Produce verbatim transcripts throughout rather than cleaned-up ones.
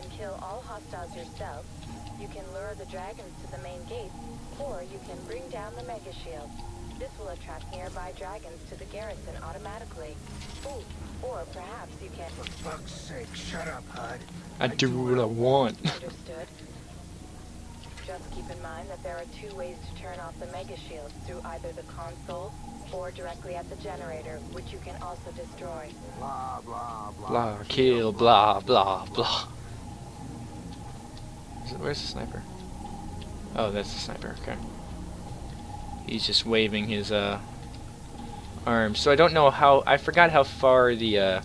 can kill all hostiles yourself, you can lure the dragons to the main gate, or you can bring down the mega shield. This will attract nearby dragons to the garrison automatically. Ooh, or perhaps you can... For fuck's sake, shut up, H U D. I do what I want. Understood. Just keep in mind that there are two ways to turn off the mega shield, through either the console or directly at the generator, which you can also destroy. Blah, blah, blah. Blah, kill, blah, blah, blah. Is it, where's the sniper? Oh, that's the sniper, okay. He's just waving his uh, arms. So I don't know how, I forgot how far the uh,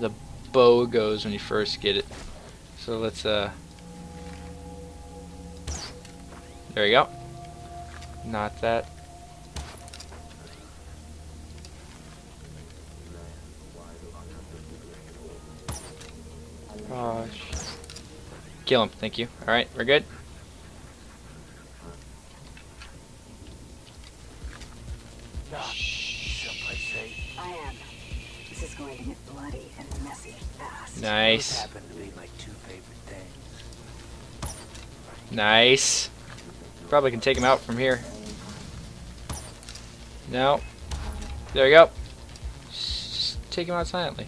the bow goes when you first get it. So let's, uh, there you go. Not that. Oh, kill him, thank you. Alright, we're good. I am. This is going to get bloody and messy fast. Nice. Happened to be my two favorite things. Nice. Probably can take him out from here. No. There we go. Just take him out silently.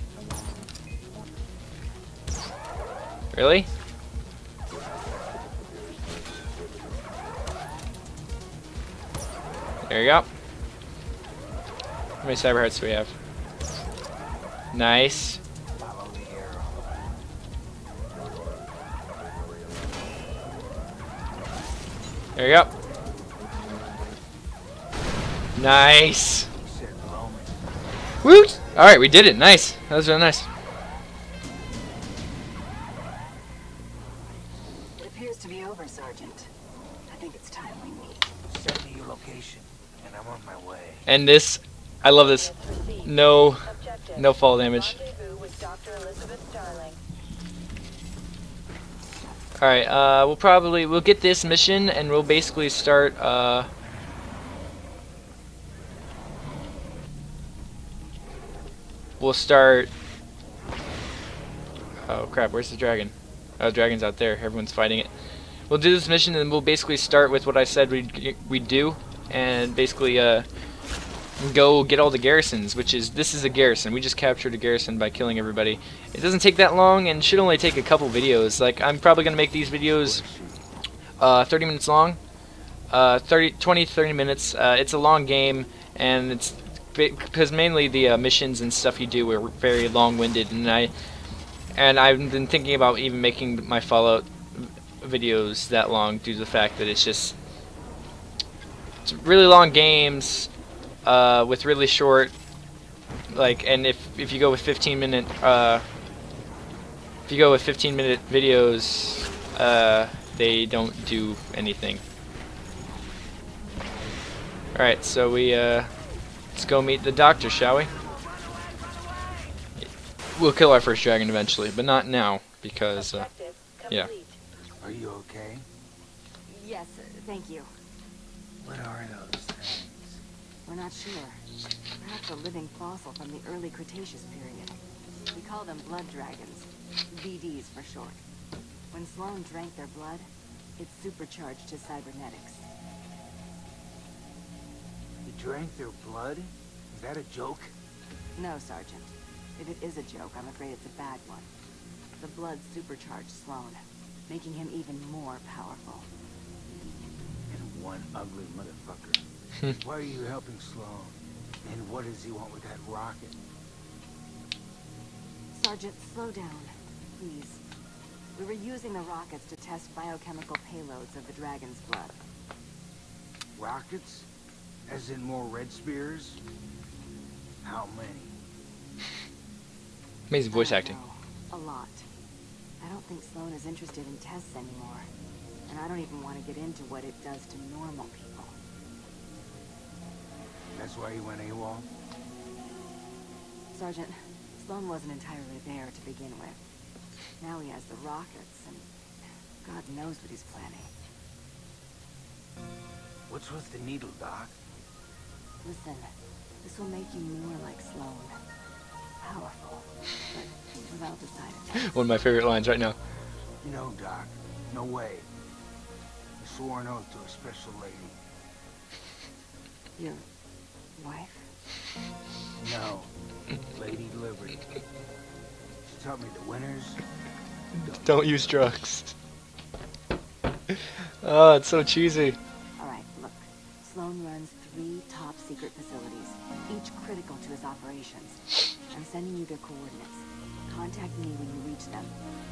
Really? There you go. How many cyber hearts do we have? Nice. There you go. Nice. Woo! Alright, we did it. Nice. That was really nice. It appears to be over, Sergeant. I think it's time we meet. Send me your location, and I'm on my way. And this, I love this. No, no fall damage. All right, uh, we'll probably we'll get this mission, and we'll basically start. Uh, we'll start. Oh crap! Where's the dragon? Oh, dragon's out there. Everyone's fighting it. We'll do this mission, and we'll basically start with what I said we we do, and basically. Uh, go get all the garrisons, which is, this is a garrison. We just captured a garrison by killing everybody. It doesn't take that long and should only take a couple videos. Like, I'm probably gonna make these videos uh, thirty minutes long, uh, thirty, twenty, thirty minutes. Uh, it's a long game, and it's because mainly the uh, missions and stuff you do are very long-winded, and I and I've been thinking about even making my Fallout videos that long due to the fact that it's just it's really long games. Uh, with really short, like, and if if you go with fifteen minute, uh, if you go with fifteen minute videos, uh, they don't do anything. All right, so we uh, let's go meet the doctor, shall we? We'll kill our first dragon eventually, but not now because, uh, yeah. Are you okay? Yes, thank you. What are those? We're not sure. Perhaps a living fossil from the early Cretaceous period. We call them blood dragons, B Ds for short. When Sloan drank their blood, it supercharged his cybernetics. He drank their blood? Is that a joke? No, Sergeant. If it is a joke, I'm afraid it's a bad one. The blood supercharged Sloan, making him even more powerful. And one ugly motherfucker. Why are you helping Sloan? And what does he want with that rocket? Sergeant, slow down, please. We were using the rockets to test biochemical payloads of the dragon's blood. Rockets? As in more red spears? How many? Amazing voice acting. Know. A lot. I don't think Sloan is interested in tests anymore. And I don't even want to get into what it does to normal people. That's why you went AWOL? Sergeant, Sloan wasn't entirely there to begin with. Now he has the rockets, and God knows what he's planning. What's with the needle, Doc? Listen, this will make you more like Sloan. powerful, but without the side effects. One of my favorite lines right now. You know, Doc, no way. I swore an oath to a special lady. Your wife? No, Lady Liberty. She taught me the winners. Don't, don't use drugs. Oh, it's so cheesy. All right, look. Sloan runs three top secret facilities, each critical to his operations. I'm sending you their coordinates. Contact me when you reach them,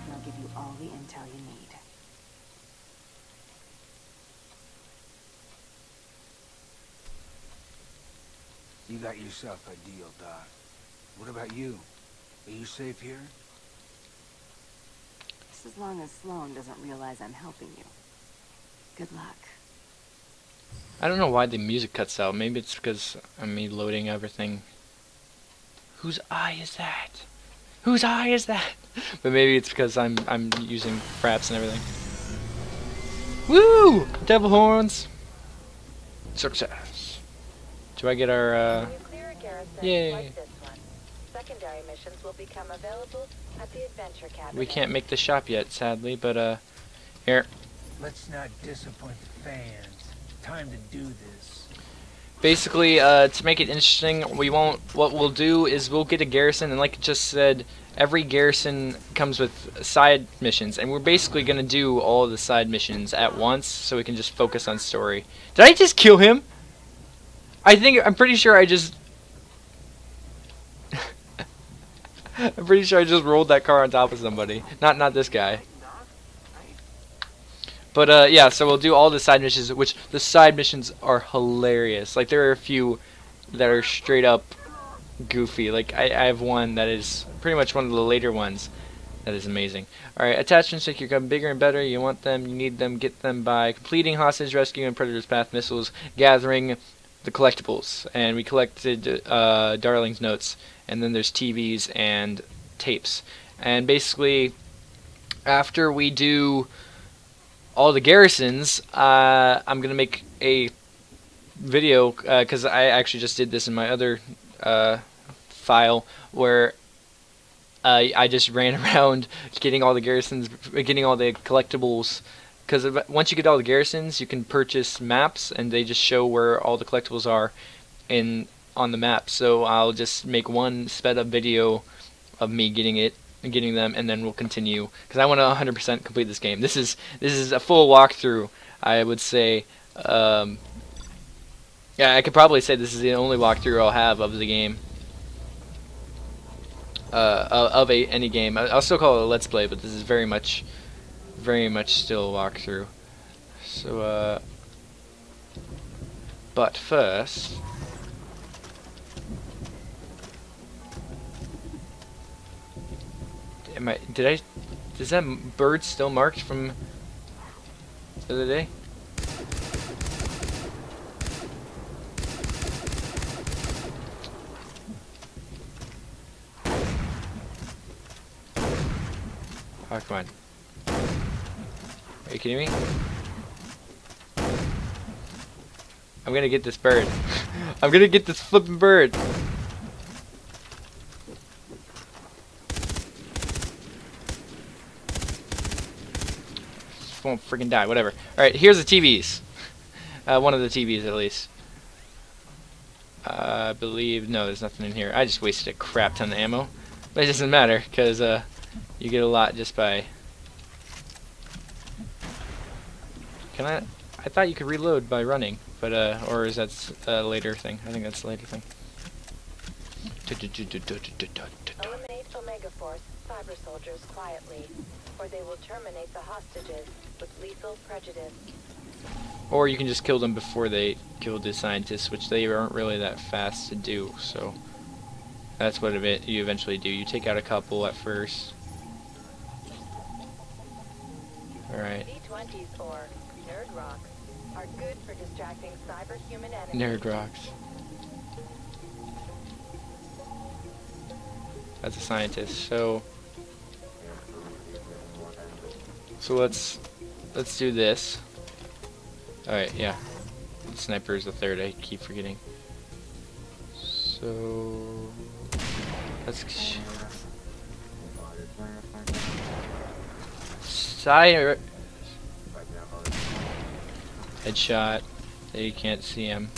and I'll give you all the intel you need. You got yourself a deal, Doc. What about you? Are you safe here? Just as long as Sloan doesn't realize I'm helping you. Good luck. I don't know why the music cuts out. Maybe it's because I'm me loading everything. Whose eye is that? Whose eye is that? But maybe it's because I'm I'm using fraps and everything. Woo! Devil horns. Success. Do I get our, uh... Yay! We can't make the shop yet, sadly, but, uh... Here. Let's not disappoint the fans. Time to do this. Basically, uh, to make it interesting, we won't... What we'll do is we'll get a garrison, and like it just said, every garrison comes with side missions, and we're basically gonna do all the side missions at once, so we can just focus on story. Did I just kill him? I think I'm pretty sure I just I'm pretty sure I just rolled that car on top of somebody. Not not this guy. But uh yeah, so we'll do all the side missions, which the side missions are hilarious. Like there are a few that are straight up goofy. Like I, I have one that is pretty much one of the later ones that is amazing. Alright, attachments make your gun bigger and better. You want them, you need them, get them by completing hostage rescue and predator's path missiles, gathering the collectibles, and we collected uh, Darling's notes, and then there's T Vs and tapes. And basically, after we do all the garrisons, uh, I'm gonna make a video, because uh, I actually just did this in my other uh, file, where uh, I just ran around getting all the garrisons, getting all the collectibles. Because once you get all the garrisons, you can purchase maps, and they just show where all the collectibles are in on the map. So I'll just make one sped up video of me getting it, getting them, and then we'll continue. Because I want to one hundred percent complete this game. This is this is a full walkthrough. I would say, um, yeah, I could probably say this is the only walkthrough I'll have of the game, uh, of a any game. I'll still call it a let's play, but this is very much. Very much still walkthrough. So, uh, but first, am I? Did I? Is that bird still marked from the other day? Oh, come on. Are you kidding me? I'm gonna get this bird. I'm gonna get this flippin' bird. Just won't freaking die, whatever. Alright, here's the T Vs. Uh, one of the T Vs at least. Uh, I believe, no, there's nothing in here. I just wasted a crap ton of ammo. But it doesn't matter, because uh, you get a lot just by... Can I? I thought you could reload by running, but uh, or is that a later thing? I think that's a later thing. Eliminate Omega Force cyber soldiers quietly, or they will terminate the hostages with lethal prejudice. Or you can just kill them before they kill the scientists, which they aren't really that fast to do. So that's what you eventually do. You take out a couple at first. All right. D twenties or Nerd Rocks are good for distracting cyber-human enemies. Nerd Rocks. That's a scientist, so... So let's... Let's do this. Alright, yeah. Sniper is the third, I keep forgetting. So... Let's Sire Headshot. They can't see him.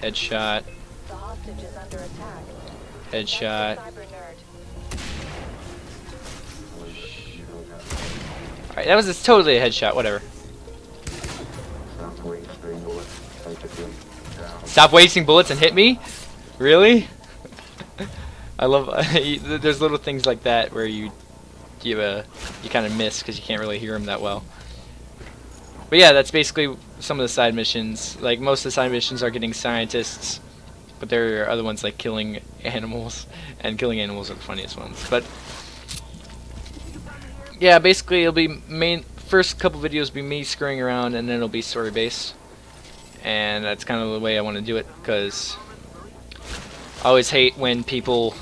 Headshot. The hostage is under attack. Headshot. Alright, that was just totally a headshot, whatever. Stop wasting bullets and hit me? Really? I love there's little things like that where you you uh, you kind of miss because you can't really hear them that well. But yeah, that's basically some of the side missions. Like most of the side missions are getting scientists, but there are other ones like killing animals, and killing animals are the funniest ones. But yeah, basically it'll be main first couple videos be me screwing around, and then it'll be story based, and that's kind of the way I want to do it because I always hate when people,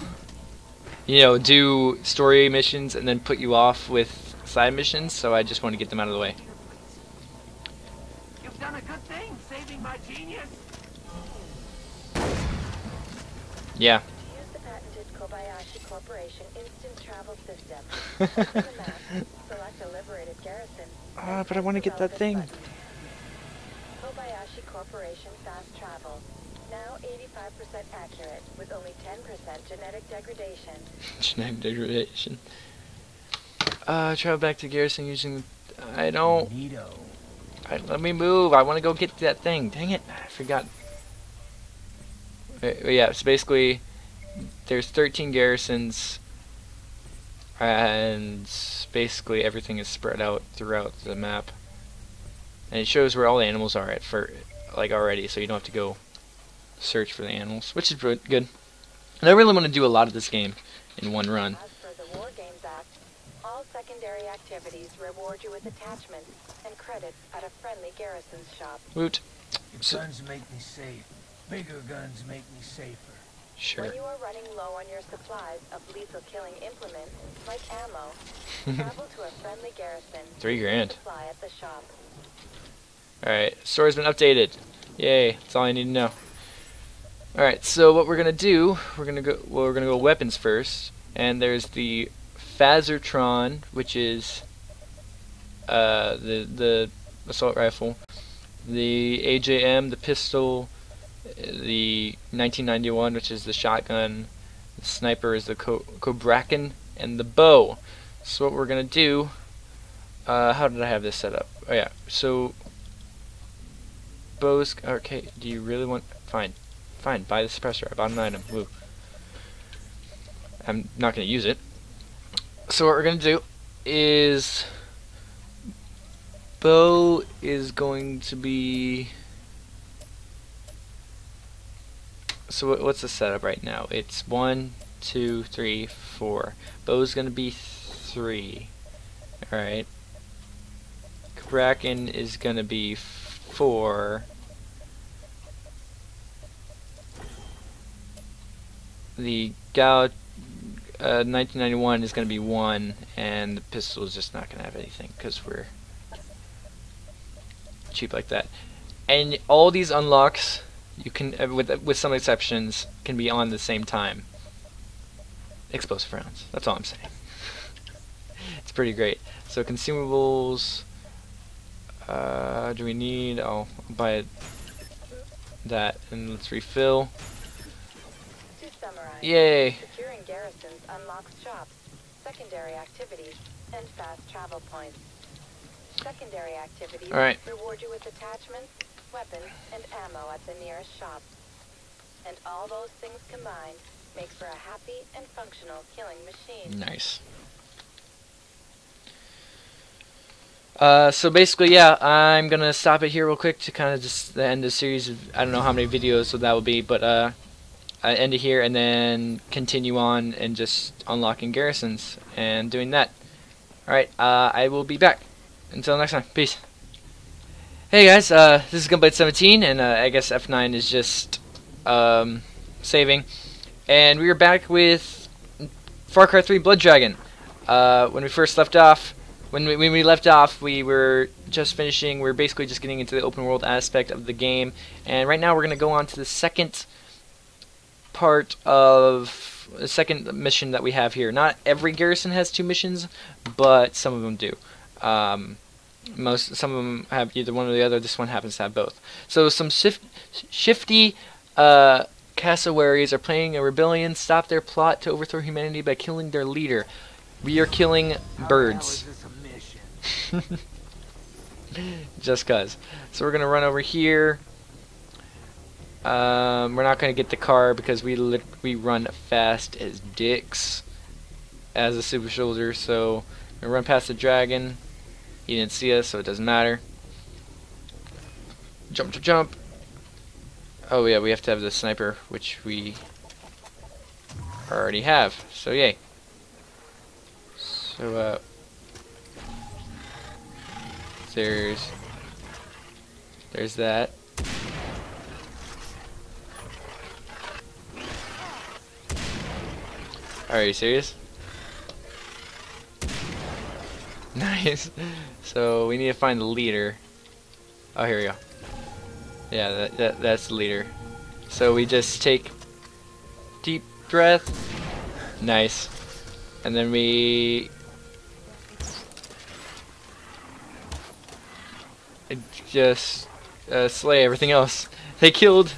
you know, do story missions and then put you off with side missions, so I just want to get them out of the way. You've done a good thing, saving my genius. Yeah. Use the patented Kobayashi Corporation instant travel system. Select a liberated garrison. Ah, but I want to get that thing. Kobayashi Corporation fast travel. Now eighty-five percent accurate, with only ten percent genetic degradation. Genetic degradation. Uh, travel back to garrison using... I don't... Alright, let me move. I want to go get that thing. Dang it. I forgot. Uh, yeah, so basically, there's thirteen garrisons, and basically everything is spread out throughout the map. And it shows where all the animals are at, for, like, already, so you don't have to go search for the animals, which is good. And I really want to do a lot of this game in one run. As per the War Games Act, all secondary activities reward you with attachments and credits at a friendly garrison's shop. Woot. So guns make me safe. Bigger guns make me safer. Sure. When you are running low on your supplies of lethal killing implements like ammo, travel to a friendly garrison. Three grand. Supply at the shop. All right, story's been updated. Yay! That's all I need to know. Alright, so what we're gonna do, we're gonna go well, we're gonna go weapons first, and there's the Fazertron, which is uh the the assault rifle, the A J M, the pistol, the nineteen ninety-one, which is the shotgun, the sniper is the Cobrakin, and the bow. So what we're gonna do, uh how did I have this set up? Oh yeah, so bows, okay, do you really want, fine. Fine, buy the suppressor. I bought an item. Woo. I'm not going to use it. So what we're going to do is... bow is going to be... So what's the setup right now? It's one, two, three, four. Bow is going to be three. Alright. Cobrakin is going to be four. The Gal uh, nineteen ninety-one is going to be one, and the pistol is just not going to have anything because we're cheap like that. And all these unlocks, you can, uh, with with some exceptions, can be on the same time. Explosive rounds. That's all I'm saying. It's pretty great. So consumables. Uh, do we need? I'll buy that and let's refill. Summarize. Yay! Securing garrisons unlocks shops, secondary activities, and fast travel points. Secondary activities right. reward you with attachments, weapons, and ammo at the nearest shop. And all those things combined make for a happy and functional killing machine. Nice. Uh, so basically, yeah, I'm gonna stop it here real quick to kind of just the end of the series. Of, I don't know how many videos so that will be, but uh. I end it here and then continue on and just unlocking garrisons and doing that. Alright, uh, I will be back. Until next time, peace. Hey guys, uh, this is Gunblade seventeen, and uh, I guess F nine is just um, saving. And we are back with Far Cry three Blood Dragon. Uh, when we first left off, when we, when we left off, we were just finishing, we we're basically just getting into the open world aspect of the game. And right now we're going to go on to the second part of second mission that we have here. Not every garrison has two missions, but some of them do. Um, most some of them have either one or the other. This one happens to have both. So some shif shifty uh, cassowaries are planning a rebellion, stop their plot to overthrow humanity by killing their leader. We are killing birds. Just cause. So we're gonna run over here. Um, we're not gonna get the car because we li we run fast as dicks as a super soldier. So we're gonna run past the dragon. He didn't see us, so it doesn't matter. Jump, jump, jump. Oh yeah, we have to have the sniper, which we already have. So yay. So uh, there's there's that. Are you serious? Nice. So we need to find the leader. Oh, here we go. Yeah, that, that that's the leader. So we just take deep breath. Nice. And then we just uh, slay everything else. They killed.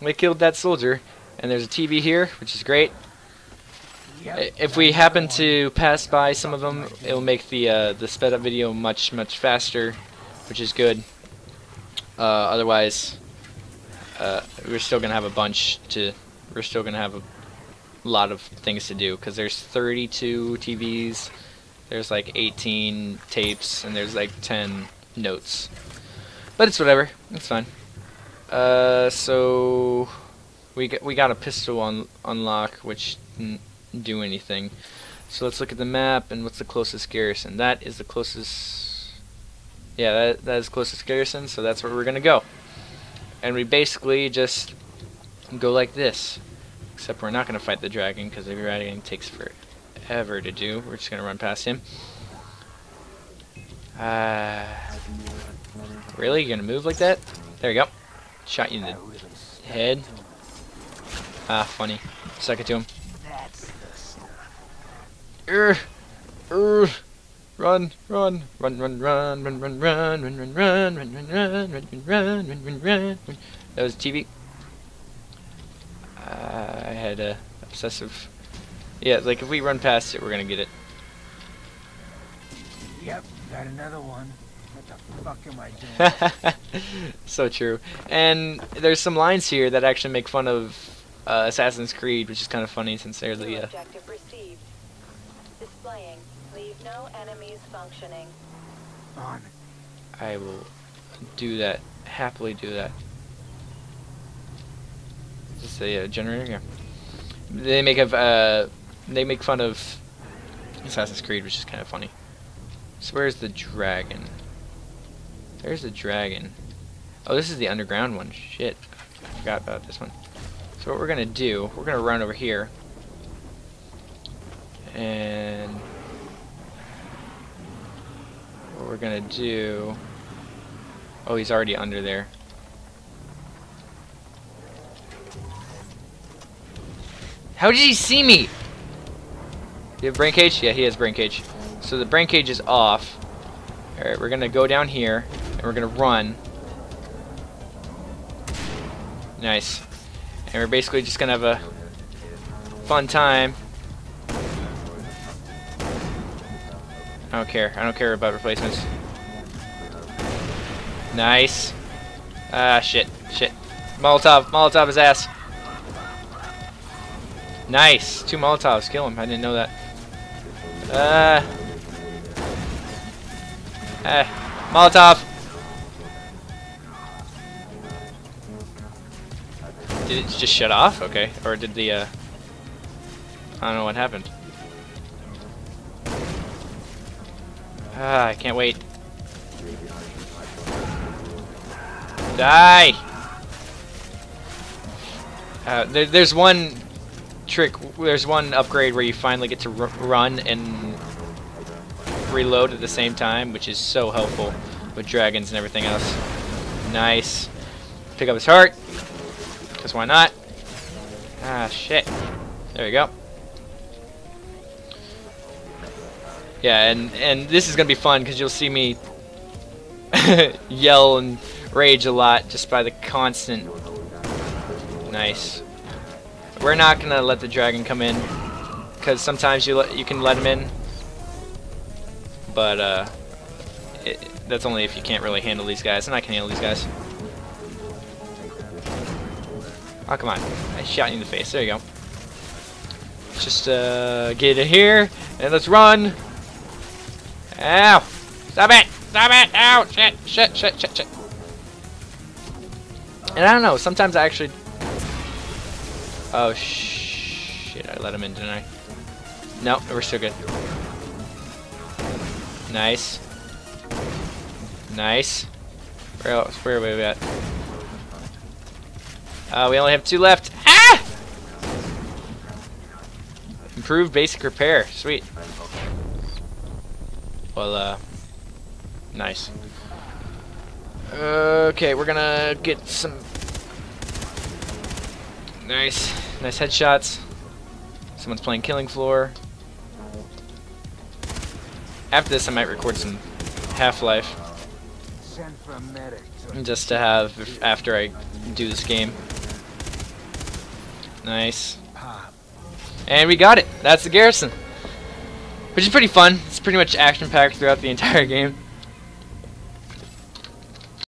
They killed that soldier. And there's a T V here, which is great. If we happen to pass by some of them, it'll make the uh, the sped up video much much faster, which is good. Uh, otherwise, uh, we're still gonna have a bunch to. We're still gonna have a lot of things to do because there's thirty-two T Vs, there's like eighteen tapes, and there's like ten notes. But it's whatever. It's fine. Uh, so we got, we got a pistol on unlock, which. N do anything. So let's look at the map and what's the closest garrison. That is the closest. Yeah, that, that is closest garrison, so that's where we're gonna go. And we basically just go like this, except we're not gonna fight the dragon because the dragon takes forever to do. We're just gonna run past him. Uh, really? You're gonna move like that? There you go. Shot you in the head. Ah, funny. Suck it to him. Urgh, urgh. Run, run, run, run, run, run, run, run, run, run, run, run, run, run, run, run, run, run, run. That was T V. I had a obsessive. Yeah, like if we run past it, we're gonna get it. Yep, got another one. What the fuck am I doing? So true. And there's some lines here that actually make fun of uh, Assassin's Creed, which is kind of funny since they're the. Uh, Leave no enemies functioning. On. I will do that. Happily do that. Is this a uh, generator? Yeah. They make of uh, they make fun of Assassin's Creed, which is kind of funny. So where's the dragon? There's the dragon. Oh, this is the underground one. Shit, I forgot about this one. So what we're gonna do? We're gonna run over here. And what we're gonna do? Oh, he's already under there. How did he see me? Do you have brain cage? Yeah, he has brain cage. So the brain cage is off. All right, we're gonna go down here and we're gonna run. Nice. And we're basically just gonna have a fun time. I don't care. I don't care about replacements. Nice. Ah, shit. Shit. Molotov. Molotov his ass. Nice. Two Molotovs. Kill him. I didn't know that. Uh. Ah. Molotov. Did it just shut off? Okay. Or did the, uh... I don't know what happened. Ah, I can't wait. Die! Uh, there, there's one trick, there's one upgrade where you finally get to r run and reload at the same time, which is so helpful with dragons and everything else. Nice. Pick up his heart, because why not? Ah, shit. There you go. Yeah, and and this is gonna be fun because you'll see me yell and rage a lot just by the constant. Nice. We're not gonna let the dragon come in because sometimes you let, you can let him in, but uh, it, that's only if you can't really handle these guys, and I can handle these guys. Oh, come on. I shot you in the face. There you go. Let's just uh, get in here, and let's run. Ow! Stop it! Stop it! Ow! Shit! Shit! Shit! Shit! Shit! And I don't know, sometimes I actually... Oh, sh shit. I let him in, didn't I? No, we're still good. Nice. Nice. Where else? Where are we at? Uh, we only have two left. Ah! Improved basic repair. Sweet. Well, uh... nice. Okay, we're gonna get some... Nice. Nice headshots. Someone's playing Killing Floor. After this, I might record some Half-Life. Just to have after I do this game. Nice. And we got it. That's the garrison. Which is pretty fun. It's pretty much action-packed throughout the entire game.